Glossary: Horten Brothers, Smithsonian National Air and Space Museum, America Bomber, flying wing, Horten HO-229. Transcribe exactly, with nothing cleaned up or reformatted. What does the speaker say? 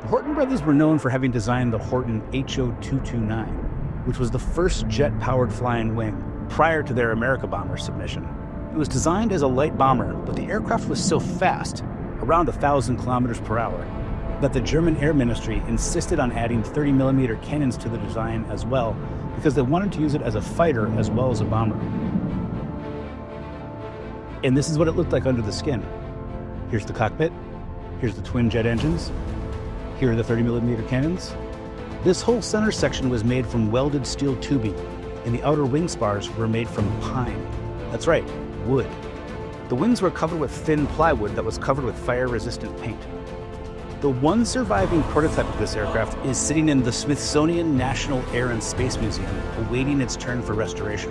The Horten brothers were known for having designed the Horten H O two two nine, which was the first jet-powered flying wing prior to their America Bomber submission. It was designed as a light bomber, but the aircraft was so fast, around one thousand kilometers per hour, that the German Air Ministry insisted on adding thirty millimeter cannons to the design as well, because they wanted to use it as a fighter as well as a bomber. And this is what it looked like under the skin. Here's the cockpit, here's the twin jet engines, here are the thirty millimeter cannons. This whole center section was made from welded steel tubing, and the outer wing spars were made from pine. That's right, wood. The wings were covered with thin plywood that was covered with fire-resistant paint. The one surviving prototype of this aircraft is sitting in the Smithsonian National Air and Space Museum, awaiting its turn for restoration.